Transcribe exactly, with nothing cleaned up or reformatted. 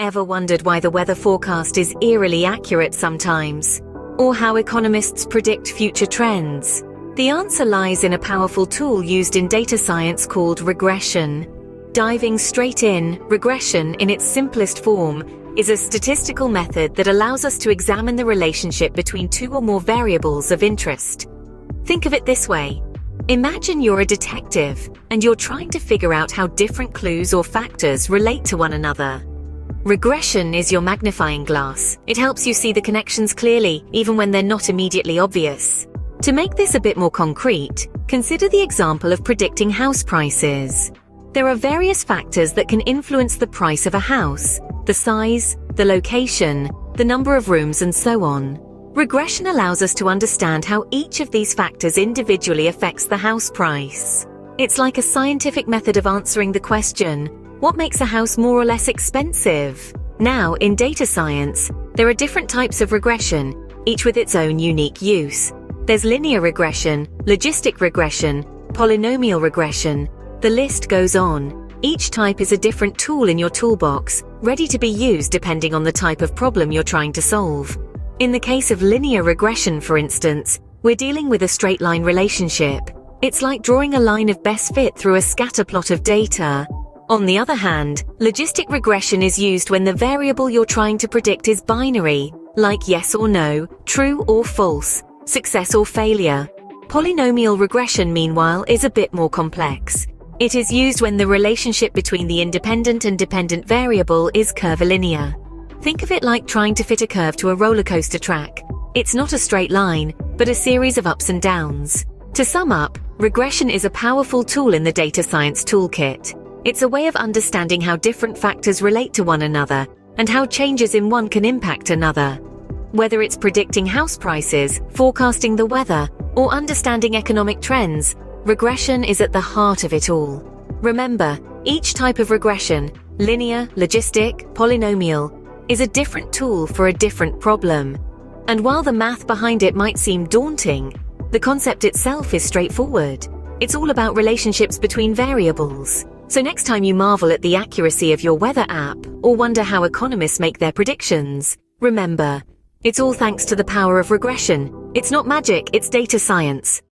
Ever wondered why the weather forecast is eerily accurate sometimes? Or how economists predict future trends? The answer lies in a powerful tool used in data science called regression. Diving straight in, regression, in its simplest form, is a statistical method that allows us to examine the relationship between two or more variables of interest. Think of it this way. Imagine you're a detective, and you're trying to figure out how different clues or factors relate to one another. Regression is your magnifying glass. It helps you see the connections clearly, even when they're not immediately obvious. To make this a bit more concrete, consider the example of predicting house prices. There are various factors that can influence the price of a house: the size, the location, the number of rooms, and so on. Regression allows us to understand how each of these factors individually affects the house price. It's like a scientific method of answering the question, what makes a house more or less expensive? Now, in data science, there are different types of regression, each with its own unique use. There's linear regression, logistic regression, polynomial regression. The list goes on. Each type is a different tool in your toolbox, ready to be used depending on the type of problem you're trying to solve. In the case of linear regression, for instance, we're dealing with a straight line relationship. It's like drawing a line of best fit through a scatter plot of data. On the other hand, logistic regression is used when the variable you're trying to predict is binary, like yes or no, true or false, success or failure. Polynomial regression, meanwhile, is a bit more complex. It is used when the relationship between the independent and dependent variable is curvilinear. Think of it like trying to fit a curve to a roller coaster track. It's not a straight line, but a series of ups and downs. To sum up, regression is a powerful tool in the data science toolkit. It's a way of understanding how different factors relate to one another and how changes in one can impact another. Whether it's predicting house prices, forecasting the weather, or understanding economic trends, regression is at the heart of it all. Remember, each type of regression, linear, logistic, polynomial, is a different tool for a different problem. And while the math behind it might seem daunting, the concept itself is straightforward. It's all about relationships between variables. So next time you marvel at the accuracy of your weather app or wonder how economists make their predictions, remember, it's all thanks to the power of regression. It's not magic, it's data science.